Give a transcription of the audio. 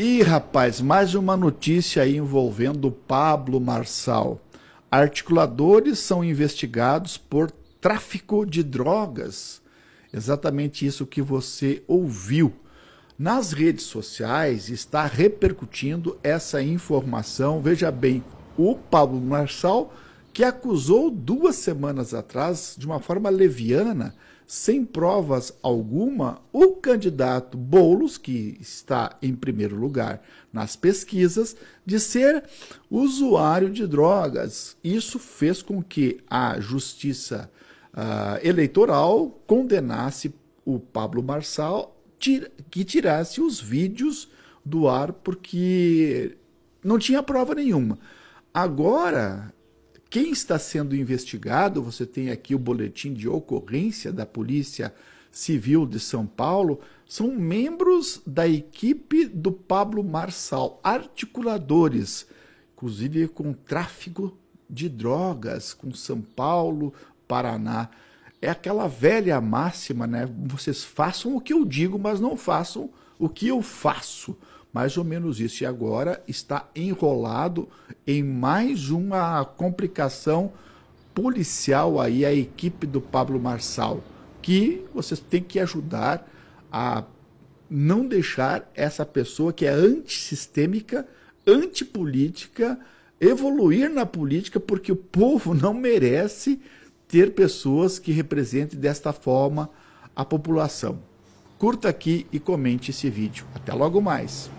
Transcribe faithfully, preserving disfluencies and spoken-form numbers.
Ih, rapaz, mais uma notícia aí envolvendo Pablo Marçal. Articuladores são investigados por tráfico de drogas. Exatamente isso que você ouviu. Nas redes sociais está repercutindo essa informação. Veja bem, o Pablo Marçal, que acusou duas semanas atrás, de uma forma leviana, sem provas alguma, o candidato Boulos, que está em primeiro lugar nas pesquisas, de ser usuário de drogas. Isso fez com que a Justiça uh, Eleitoral condenasse o Pablo Marçal, tira, que tirasse os vídeos do ar, porque não tinha prova nenhuma. Agora, quem está sendo investigado, você tem aqui o boletim de ocorrência da Polícia Civil de São Paulo, são membros da equipe do Pablo Marçal, articuladores, inclusive com tráfico de drogas, com São Paulo, Paraná. É aquela velha máxima, né? Vocês façam o que eu digo, mas não façam o que eu faço. Mais ou menos isso. E agora está enrolado em mais uma complicação policial aí, a equipe do Pablo Marçal, que vocês têm que ajudar a não deixar essa pessoa que é antissistêmica, antipolítica, evoluir na política, porque o povo não merece ter pessoas que representem desta forma a população. Curta aqui e comente esse vídeo. Até logo mais!